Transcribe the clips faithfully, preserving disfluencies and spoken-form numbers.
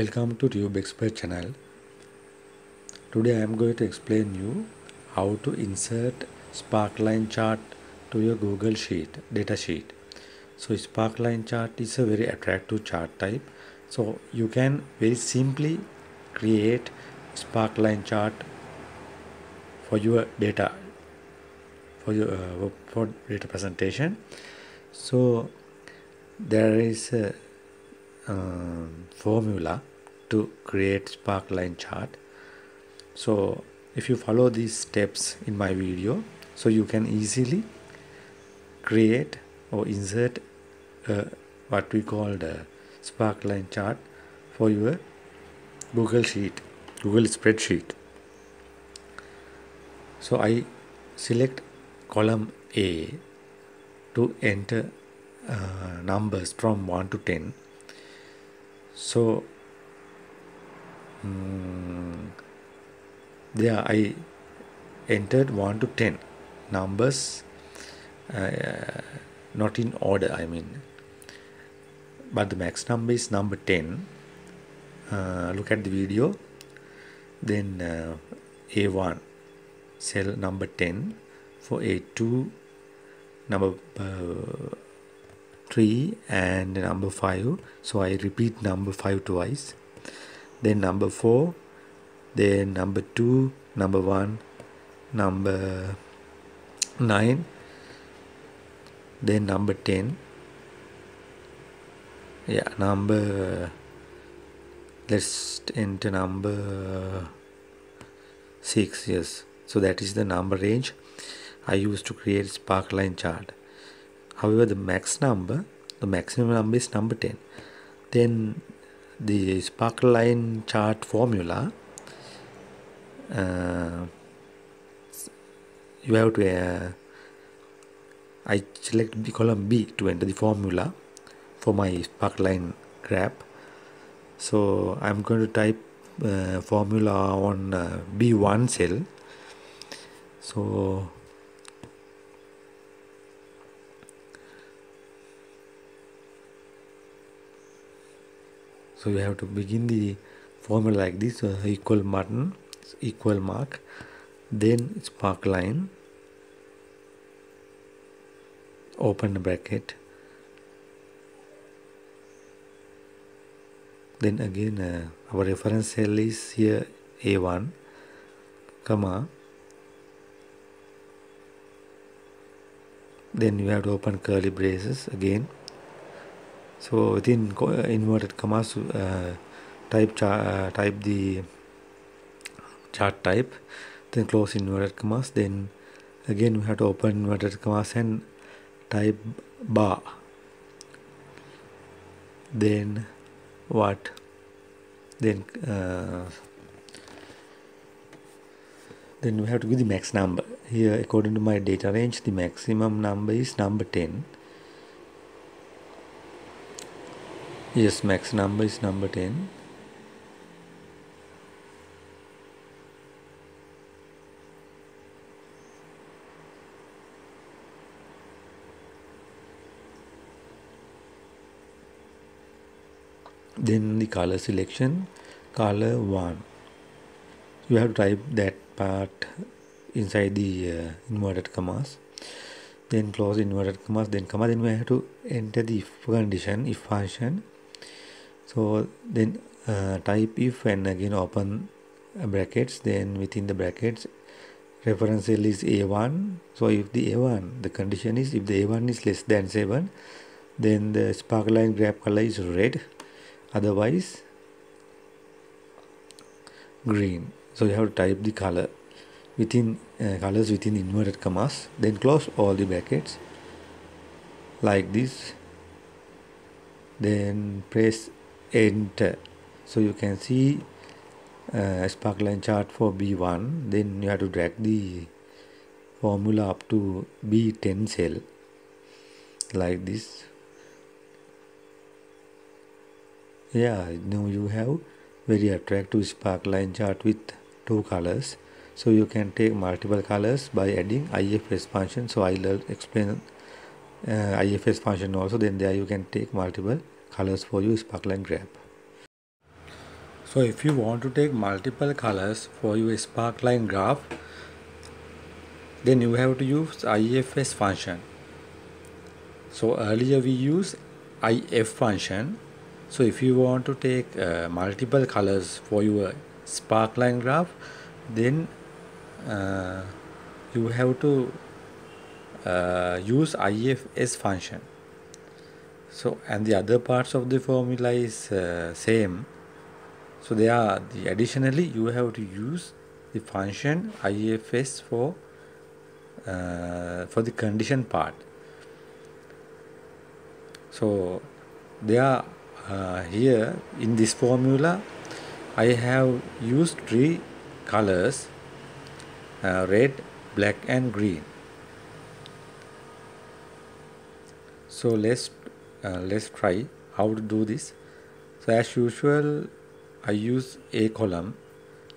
Welcome to Tube Expert channel. Today I am going to explain you how to insert Sparkline chart to your Google Sheet data sheet. So Sparkline chart is a very attractive chart type. So you can very simply create Sparkline chart for your data for your uh, for data presentation. So there is a Uh, formula to create Sparkline chart. So if you follow these steps in my video, so you can easily create or insert uh, what we call the Sparkline chart for your Google Sheet, Google spreadsheet. So I select column A to enter uh, numbers from one to ten. So um, there I entered one to ten numbers, uh, not in order, I mean, but the max number is number ten. Uh, look at the video, then uh, A one cell number ten, for A two number uh, three and number five, so I repeat number five twice, then number four, then number two, number one, number nine, then number ten, yeah, number, let's enter number six, yes, so that is the number range I used to create Sparkline chart. However, the max number, the maximum number is number ten. Then the Sparkline chart formula, uh, you have to, uh, I select the column B to enter the formula for my Sparkline graph. So I'm going to type uh, formula on uh, B one cell. So So you have to begin the formula like this, uh, equal button, equal mark, then Sparkline, open bracket, then again uh, our reference cell is here A one, comma, then you have to open curly braces again. So within inverted commas, uh, type cha uh, type the chart type, then close inverted commas, then again we have to open inverted commas and type bar, then what, then uh, then we have to give the max number. Here according to my data range, the maximum number is number ten. Yes, max number is number ten. Then the color selection, color one. You have to type that part inside the uh, inverted commas. Then close inverted commas, then comma, then we have to enter the if condition, if function. So then uh, type if and again open brackets, then within the brackets reference cell is A one. So if the A one, the condition is if the A one is less than seven, then the Sparkline graph color is red, otherwise green. So you have to type the color within uh, colors within inverted commas, then close all the brackets like this, then press enter. So you can see uh, Sparkline chart for B one. Then you have to drag the formula up to B ten cell like this. Yeah, now you have very attractive Sparkline chart with two colors. So you can take multiple colors by adding I F S function. So I'll explain uh, I F S function also. Then there you can take multiple colors for your Sparkline graph. So if you want to take multiple colors for your sparkline graph, then you have to use I F S function. So earlier we used I F function. So if you want to take uh, multiple colors for your sparkline graph, then uh, you have to uh, use I F S function. So and the other parts of the formula is uh, same. So they are the additionally you have to use the function I F S for uh, for the condition part. So they are uh, here in this formula I have used three colors, uh, red, black and green. So let's uh, let's try how to do this. So as usual I use a column,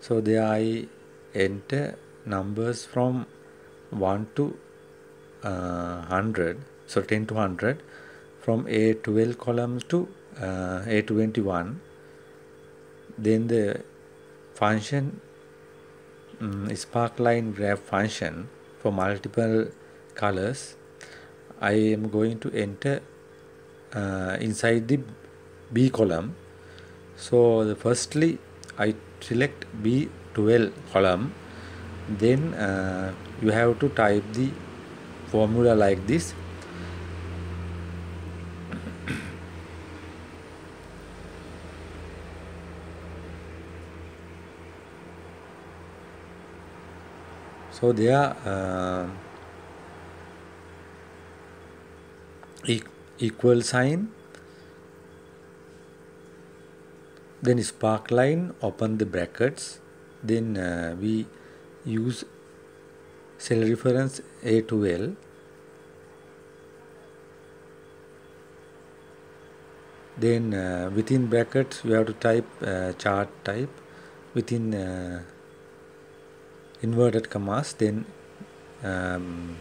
so there I enter numbers from one to uh, one hundred, so ten to one hundred, from A twelve columns to uh, A twenty-one. Then the function um, sparkline graph function for multiple colors I am going to enter uh, inside the B column. So the firstly I select B twelve column, then uh, you have to type the formula like this. So they are uh, e equal sign, then sparkline, open the brackets, then uh, we use cell reference A twelve, then uh, within brackets you have to type uh, chart type within uh, inverted commas, then um,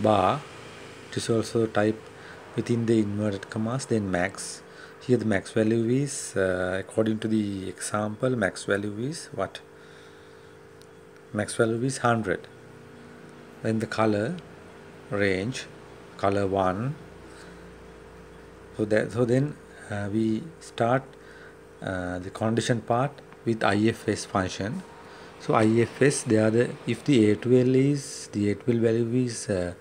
bar, it is also type within the inverted commas, then max. Here the max value is uh, according to the example max value is what? Max value is one hundred. Then the color range, color one. So that so then uh, we start uh, the condition part with I F S function. So I F S, they are the, if the A twelve is the A twelve value is uh,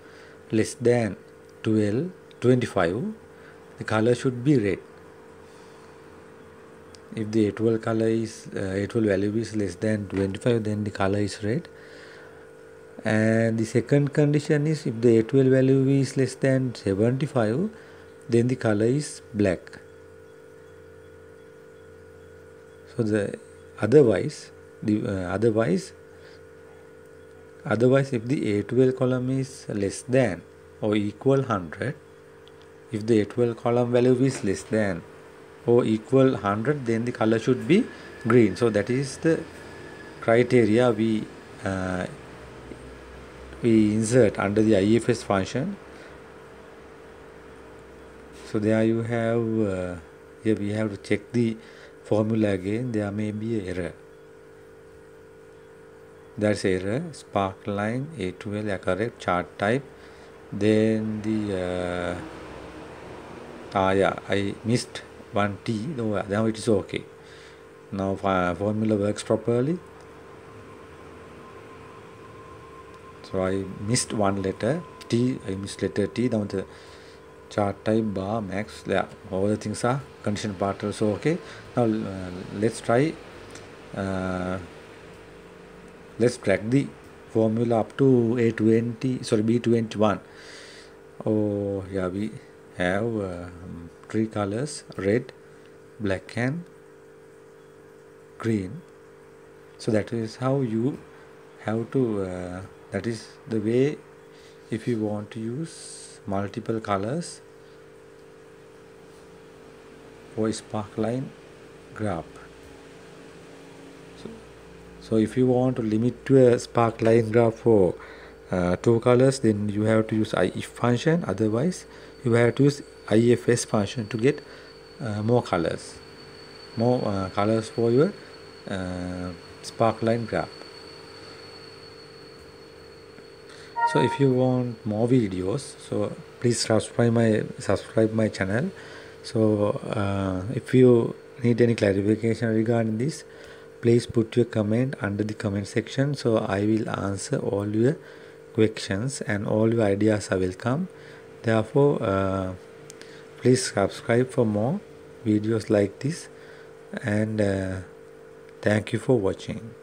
less than twelve twenty-five, the color should be red. If the A twelve color is uh, A twelve value is less than twenty-five, then the color is red. And the second condition is if the A twelve value is less than seventy-five, then the color is black. So the otherwise the uh, otherwise otherwise if the A twelve column is less than or equal one hundred, if the A twelve column value is less than or equal one hundred, then the color should be green. So that is the criteria we uh, we insert under the I F S function. So there you have uh, here we have to check the formula again. There may be an error. That's error. Sparkline A twelve are correct, chart type, then the uh, ah yeah I missed one T. No, now it is okay. Now formula works properly. So I missed one letter T. I missed letter T. Now the chart type, bar, max, yeah, all the things are condition part also okay. Now uh, let's try. Uh, Let's drag the formula up to A twenty, sorry, B twenty-one. Oh, yeah, we have uh, three colors, red, black, and green. So that is how you have to, uh, that is the way if you want to use multiple colors for sparkline graph. So if you want to limit to a sparkline graph for uh, two colors, then you have to use I F function. Otherwise, you have to use I F S function to get uh, more colors. more uh, colors for your uh, sparkline graph. So if you want more videos, so please subscribe my subscribe my channel. So uh, if you need any clarification regarding this, please put your comment under the comment section. So I will answer all your questions and all your ideas I will come. Therefore, uh, please subscribe for more videos like this, and uh, thank you for watching.